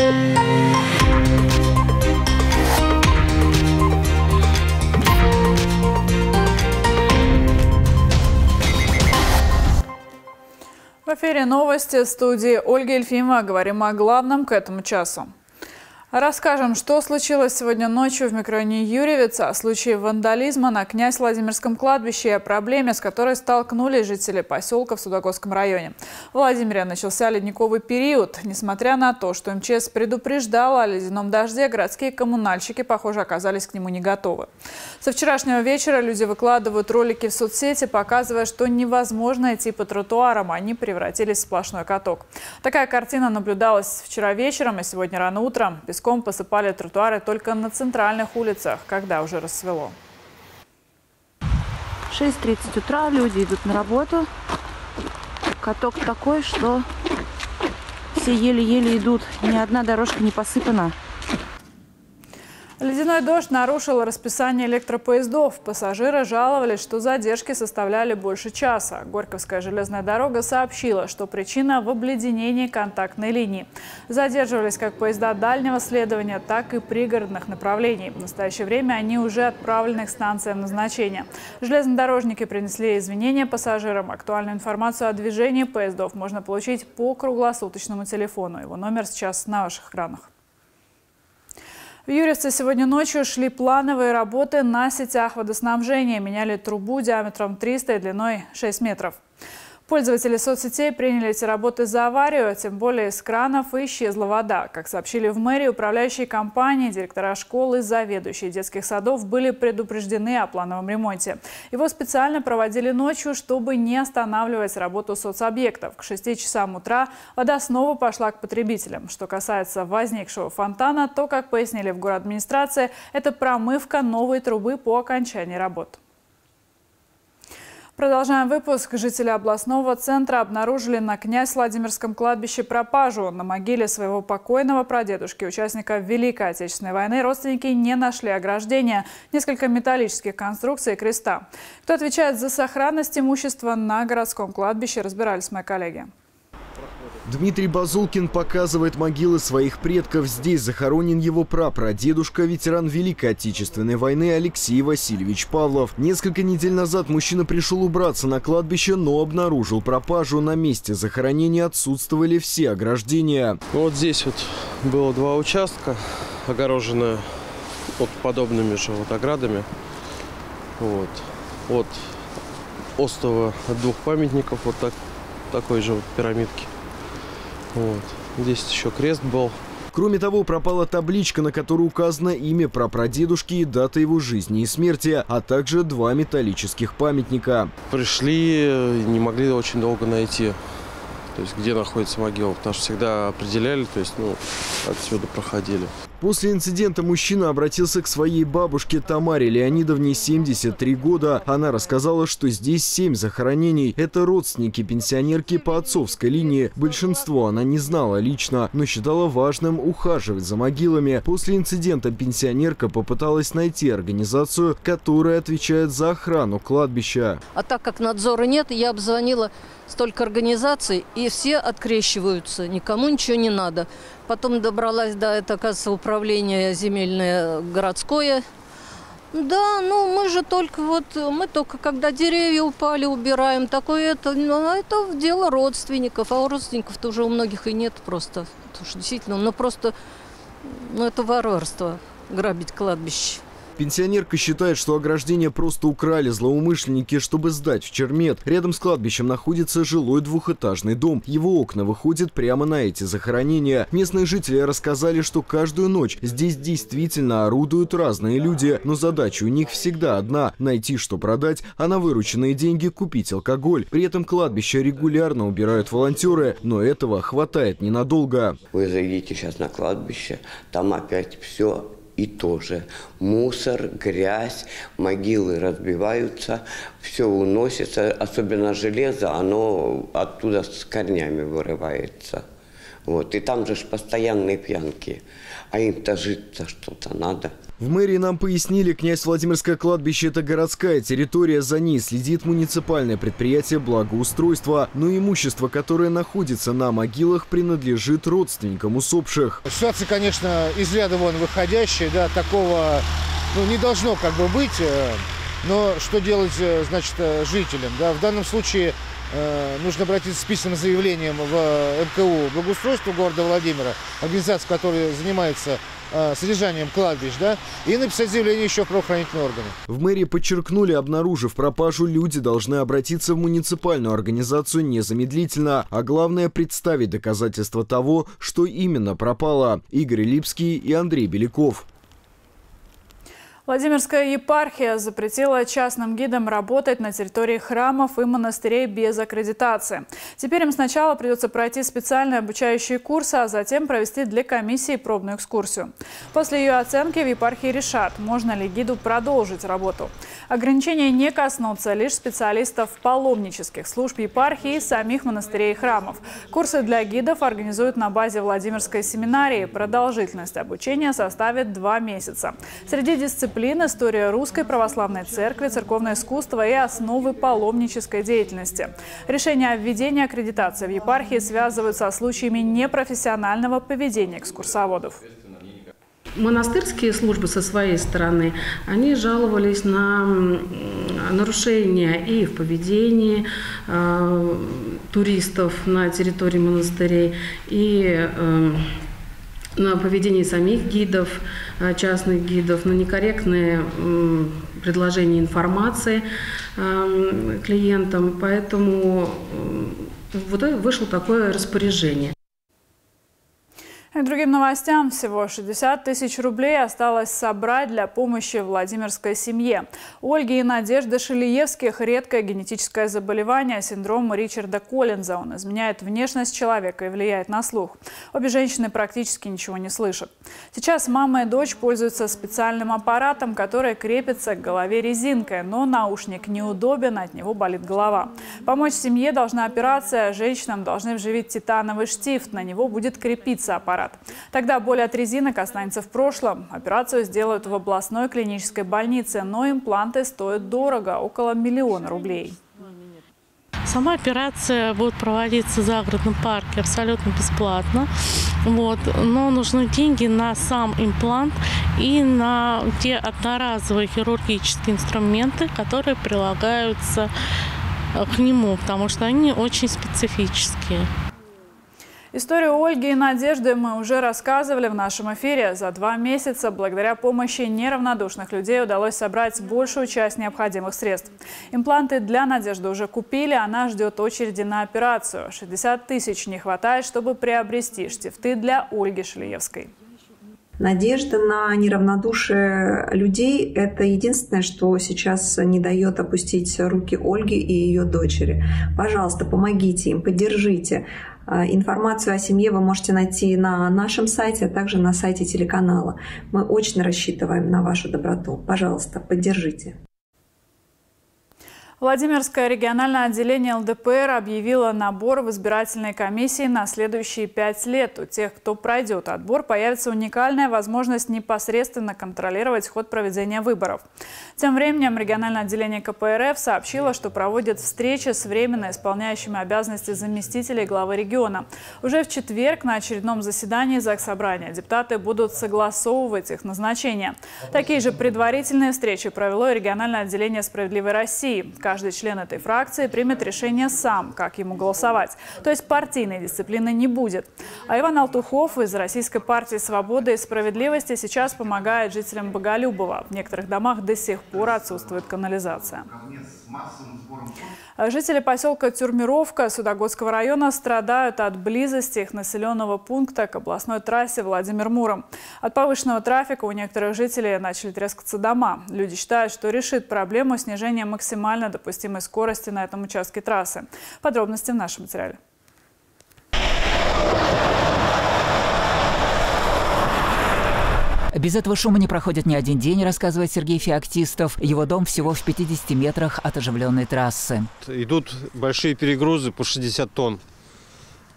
В эфире новости студии Ольги Ельфимова. Говорим о главном к этому часу. Расскажем, что случилось сегодня ночью в микрорайоне Юрьевица, о случае вандализма на Князь-Владимирском кладбище и о проблеме, с которой столкнулись жители поселка в Судогодском районе. В Владимире начался ледниковый период. Несмотря на то, что МЧС предупреждала о ледяном дожде, городские коммунальщики, похоже, оказались к нему не готовы. Со вчерашнего вечера люди выкладывают ролики в соцсети, показывая, что невозможно идти по тротуарам, они превратились в сплошной каток. Такая картина наблюдалась вчера вечером и сегодня рано утром. Песком посыпали тротуары только на центральных улицах, когда уже рассвело. 6:30 утра, люди идут на работу. Каток такой, что все еле-еле идут. Ни одна дорожка не посыпана. Ледяной дождь нарушил расписание электропоездов. Пассажиры жаловались, что задержки составляли больше часа. Горьковская железная дорога сообщила, что причина в обледенении контактной линии. Задерживались как поезда дальнего следования, так и пригородных направлений. В настоящее время они уже отправлены к станциям назначения. Железнодорожники принесли извинения пассажирам. Актуальную информацию о движении поездов можно получить по круглосуточному телефону. Его номер сейчас на ваших экранах. В Юрьевце сегодня ночью шли плановые работы на сетях водоснабжения. Меняли трубу диаметром 300 и длиной 6 метров. Пользователи соцсетей приняли эти работы за аварию, тем более с кранов исчезла вода. Как сообщили в мэрии, управляющие компании, директора школы, заведующие детских садов были предупреждены о плановом ремонте. Его специально проводили ночью, чтобы не останавливать работу соцобъектов. К 6 часам утра вода снова пошла к потребителям. Что касается возникшего фонтана, то, как пояснили в администрации, это промывка новой трубы по окончании работ. Продолжаем выпуск. Жители областного центра обнаружили на Князь-Владимирском кладбище пропажу. На могиле своего покойного прадедушки, участника Великой Отечественной войны, родственники не нашли ограждения, несколько металлических конструкций и креста. Кто отвечает за сохранность имущества на городском кладбище, разбирались мои коллеги. Дмитрий Базулкин показывает могилы своих предков. Здесь захоронен его прапрадедушка, ветеран Великой Отечественной войны Алексей Васильевич Павлов. Несколько недель назад мужчина пришел убраться на кладбище, но обнаружил пропажу. На месте захоронения отсутствовали все ограждения. Вот здесь вот было два участка, огороженные вот подобными же вот оградами. Вот. От остова, от двух памятников, вот так, такой же вот пирамидки. Вот. Здесь еще крест был. Кроме того, пропала табличка, на которой указано имя прапрадедушки и дата его жизни и смерти, а также два металлических памятника. Пришли, не могли очень долго найти, то есть где находится могила, потому что всегда определяли, то есть отсюда проходили. После инцидента мужчина обратился к своей бабушке Тамаре Леонидовне, 73 года. Она рассказала, что здесь 7 захоронений. Это родственники пенсионерки по отцовской линии. Большинство она не знала лично, но считала важным ухаживать за могилами. После инцидента пенсионерка попыталась найти организацию, которая отвечает за охрану кладбища. А так как надзора нет, я обзвонила столько организаций, и все открещиваются. Никому ничего не надо. Потом добралась до, это, оказывается, управление земельное городское. Да, ну мы же только когда деревья упали, убираем. Такое это дело родственников. А у родственников-то уже у многих и нет просто. Потому что действительно, это варварство грабить кладбище. Пенсионерка считает, что ограждение просто украли злоумышленники, чтобы сдать в чермет. Рядом с кладбищем находится жилой двухэтажный дом. Его окна выходят прямо на эти захоронения. Местные жители рассказали, что каждую ночь здесь действительно орудуют разные люди. Но задача у них всегда одна – найти, что продать, а на вырученные деньги купить алкоголь. При этом кладбище регулярно убирают волонтеры, но этого хватает ненадолго. Вы зайдите сейчас на кладбище, там опять все. И тоже мусор, грязь, могилы разбиваются, все уносится, особенно железо, оно оттуда с корнями вырывается. Вот. И там же ж постоянные пьянки. А им-то жить-то что-то надо. В мэрии нам пояснили, Князь-Владимирское кладбище – это городская территория, за ней следит муниципальное предприятие благоустройства. Но имущество, которое находится на могилах, принадлежит родственникам усопших. Ситуация, конечно, из ряда вон выходящая, да, такого не должно быть. Но что делать, значит, жителям? Да? В данном случае нужно обратиться с письменным заявлением в МКУ благоустройства города Владимира, организация, которая занимается содержанием кладбищ, да, и написать заявление еще в правоохранительные органы. В мэрии подчеркнули, обнаружив пропажу, люди должны обратиться в муниципальную организацию незамедлительно, а главное — представить доказательства того, что именно пропало. Игорь Липский и Андрей Беляков. Владимирская епархия запретила частным гидам работать на территории храмов и монастырей без аккредитации. Теперь им сначала придется пройти специальные обучающие курсы, а затем провести для комиссии пробную экскурсию. После ее оценки в епархии решат, можно ли гиду продолжить работу. Ограничения не коснутся лишь специалистов паломнических служб епархии и самих монастырей и храмов. Курсы для гидов организуют на базе Владимирской семинарии. Продолжительность обучения составит 2 месяца. Среди дисциплин: история Русской Православной Церкви, церковное искусство и основы паломнической деятельности. Решение о введении аккредитации в епархии связывают со случаями непрофессионального поведения экскурсоводов. Монастырские службы со своей стороны, они жаловались на нарушения и в поведении туристов на территории монастырей, и на поведение самих гидов, частных гидов, на некорректные предложения информации клиентам. Поэтому вот вышло такое распоряжение. И другим новостям. Всего 60 тысяч рублей осталось собрать для помощи владимирской семье. У Ольги и Надежды Шиляевских редкое генетическое заболевание – синдром Ричарда Коллинза. Он изменяет внешность человека и влияет на слух. Обе женщины практически ничего не слышат. Сейчас мама и дочь пользуются специальным аппаратом, который крепится к голове резинкой, но наушник неудобен, от него болит голова. Помочь семье должна операция. Женщинам должны вживить титановый штифт, на него будет крепиться аппарат. Тогда боль от резинок останется в прошлом. Операцию сделают в областной клинической больнице, но импланты стоят дорого – около 1 000 000 рублей. Сама операция будет проводиться в загородном парке абсолютно бесплатно. Вот. Но нужны деньги на сам имплант и на те одноразовые хирургические инструменты, которые прилагаются к нему, потому что они очень специфические. Историю Ольги и Надежды мы уже рассказывали в нашем эфире. За 2 месяца благодаря помощи неравнодушных людей удалось собрать большую часть необходимых средств. Импланты для Надежды уже купили, она ждет очереди на операцию. 60 тысяч не хватает, чтобы приобрести штифты для Ольги Шельевской. Надежда на неравнодушие людей – это единственное, что сейчас не дает опустить руки Ольги и ее дочери. Пожалуйста, помогите им, поддержите. Информацию о семье вы можете найти на нашем сайте, а также на сайте телеканала. Мы очень рассчитываем на вашу доброту. Пожалуйста, поддержите. Владимирское региональное отделение ЛДПР объявило набор в избирательной комиссии на следующие 5 лет. У тех, кто пройдет отбор, появится уникальная возможность непосредственно контролировать ход проведения выборов. Тем временем региональное отделение КПРФ сообщило, что проводит встречи с временно исполняющими обязанности заместителей главы региона. Уже в четверг на очередном заседании Заксобрания депутаты будут согласовывать их назначение. Такие же предварительные встречи провело и региональное отделение «Справедливой России». Каждый член этой фракции примет решение сам, как ему голосовать. То есть партийной дисциплины не будет. А Иван Алтухов из Российской партии «Свобода и справедливости» сейчас помогает жителям Боголюбова. В некоторых домах до сих пор отсутствует канализация. Жители поселка Тюрмировка Судогодского района страдают от близости их населенного пункта к областной трассе Владимир-Муром. От повышенного трафика у некоторых жителей начали трескаться дома. Люди считают, что решит проблему снижения максимально допустимой скорости на этом участке трассы. Подробности в нашем материале. Без этого шума не проходит ни один день, рассказывает Сергей Феоктистов. Его дом всего в 50 метрах от оживленной трассы. Идут большие перегрузы по 60 тонн.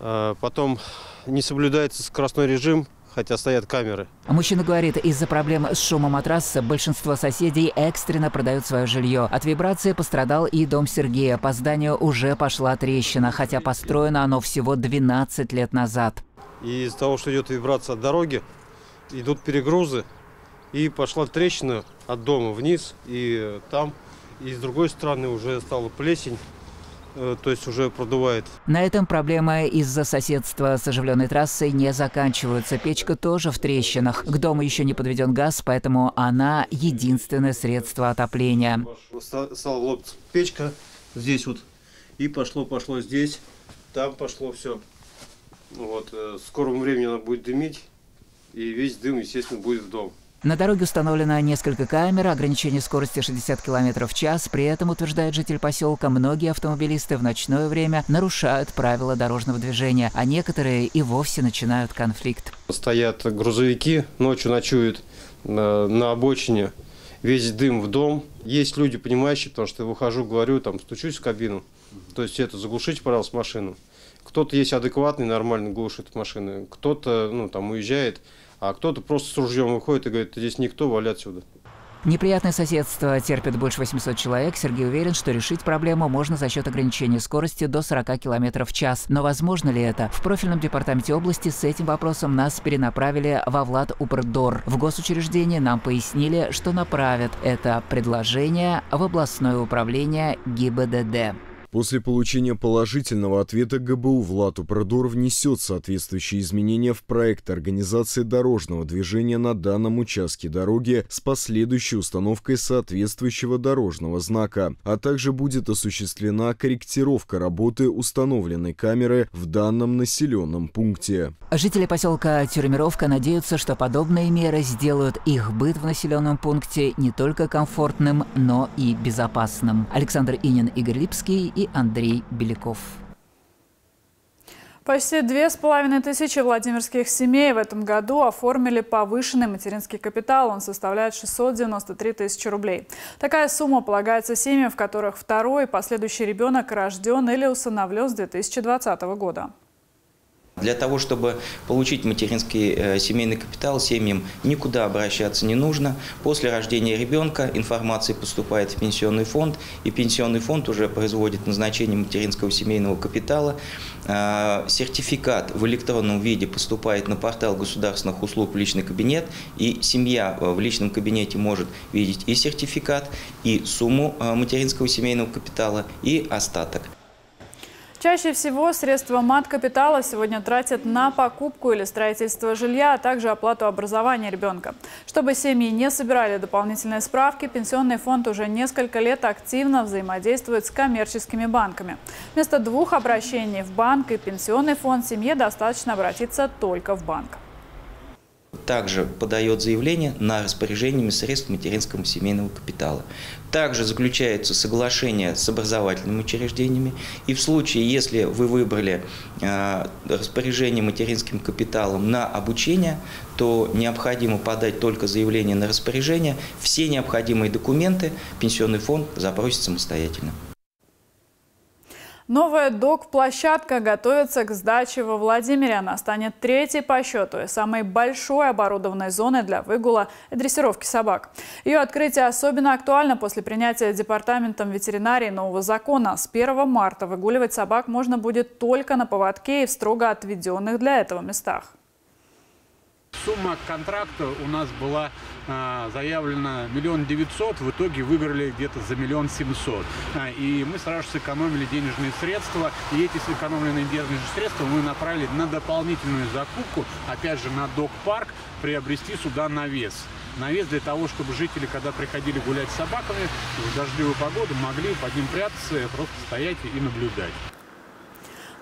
Потом не соблюдается скоростной режим, хотя стоят камеры. Мужчина говорит, из-за проблем с шумом от трассы большинство соседей экстренно продают свое жилье. От вибрации пострадал и дом Сергея. По зданию уже пошла трещина, хотя построено оно всего 12 лет назад. И из-за того, что идет вибрация от дороги, идут перегрузы, и пошла трещина от дома вниз, и там, и с другой стороны уже стала плесень. То есть уже продувает. На этом проблемы из-за соседства с оживленной трассой не заканчиваются. Печка тоже в трещинах. К дому еще не подведен газ, поэтому она единственное средство отопления. Стала лопаться печка здесь вот, и пошло здесь, там пошло все. Вот, в скором времени она будет дымить, и весь дым, естественно, будет в дом. На дороге установлено несколько камер, ограничение скорости 60 км в час. При этом, утверждает житель поселка, многие автомобилисты в ночное время нарушают правила дорожного движения, а некоторые и вовсе начинают конфликт. Стоят грузовики, ночью ночуют на обочине, весь дым в дом. Есть люди, понимающие, потому что я выхожу, говорю, там, стучусь в кабину, то есть это заглушите, пожалуйста, машину. Кто-то есть адекватный, нормально глушит машины, кто-то, ну, там, уезжает. А кто-то просто с ружьем выходит и говорит, здесь никто, вали отсюда. Неприятное соседство терпит больше 800 человек. Сергей уверен, что решить проблему можно за счет ограничения скорости до 40 км в час. Но возможно ли это? В профильном департаменте области с этим вопросом нас перенаправили во Владупрдор. В госучреждении нам пояснили, что направят это предложение в областное управление ГИБДД. После получения положительного ответа ГБУ Владупрдор внесет соответствующие изменения в проект организации дорожного движения на данном участке дороги с последующей установкой соответствующего дорожного знака, а также будет осуществлена корректировка работы установленной камеры в данном населенном пункте. Жители поселка Тюрмировка надеются, что подобные меры сделают их быт в населенном пункте не только комфортным, но и безопасным. Александр Инин, Игорь Липский и Андрей Беляков. Почти 2500 владимирских семей в этом году оформили повышенный материнский капитал. Он составляет 693 тысячи рублей. Такая сумма полагается семьям, в которых второй и последующий ребенок рожден или усыновлен с 2020 года. Для того, чтобы получить материнский семейный капитал, семьям никуда обращаться не нужно. После рождения ребенка информация поступает в пенсионный фонд, и пенсионный фонд уже производит назначение материнского семейного капитала. Сертификат в электронном виде поступает на портал государственных услуг «Личный кабинет», и семья в личном кабинете может видеть и сертификат, и сумму материнского семейного капитала, и остаток. Чаще всего средства мат-капитала сегодня тратят на покупку или строительство жилья, а также оплату образования ребенка. Чтобы семьи не собирали дополнительные справки, Пенсионный фонд уже несколько лет активно взаимодействует с коммерческими банками. Вместо двух обращений в банк и Пенсионный фонд семье достаточно обратиться только в банк. Также подает заявление на распоряжение средств материнского семейного капитала. Также заключаются соглашения с образовательными учреждениями. И в случае, если вы выбрали распоряжение материнским капиталом на обучение, то необходимо подать только заявление на распоряжение. Все необходимые документы Пенсионный фонд запросит самостоятельно. Новая док-площадка готовится к сдаче во Владимире. Она станет третьей по счету и самой большой оборудованной зоной для выгула и дрессировки собак. Ее открытие особенно актуально после принятия Департаментом ветеринарии нового закона. С 1 марта выгуливать собак можно будет только на поводке и в строго отведенных для этого местах. Сумма контракта у нас была заявлена 1 900 000, в итоге выиграли где-то за 1 700 000. И мы сразу же сэкономили денежные средства, и эти сэкономленные денежные средства мы направили на дополнительную закупку, опять же на док-парк, приобрести сюда навес. Навес для того, чтобы жители, когда приходили гулять с собаками, в дождливую погоду могли под ним прятаться, просто стоять и наблюдать.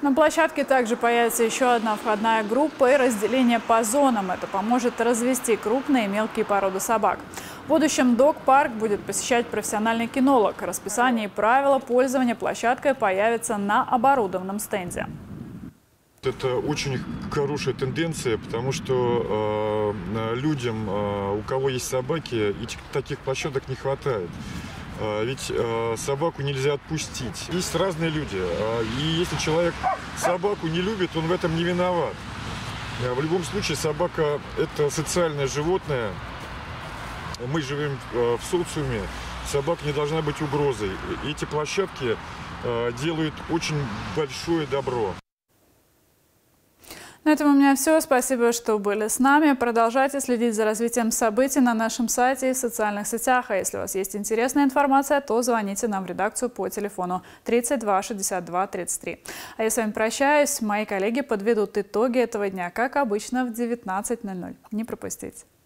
На площадке также появится еще одна входная группа и разделение по зонам. Это поможет развести крупные и мелкие породы собак. В будущем док-парк будет посещать профессиональный кинолог. Расписание и правила пользования площадкой появятся на оборудованном стенде. Это очень хорошая тенденция, потому что людям, у кого есть собаки, таких площадок не хватает. Ведь собаку нельзя отпустить. Есть разные люди. И если человек собаку не любит, он в этом не виноват. В любом случае, собака – это социальное животное. Мы живем в социуме, собака не должна быть угрозой. Эти площадки делают очень большое добро. На этом у меня все. Спасибо, что были с нами. Продолжайте следить за развитием событий на нашем сайте и в социальных сетях. А если у вас есть интересная информация, то звоните нам в редакцию по телефону 32 62 33. А я с вами прощаюсь. Мои коллеги подведут итоги этого дня, как обычно, в 19:00. Не пропустите.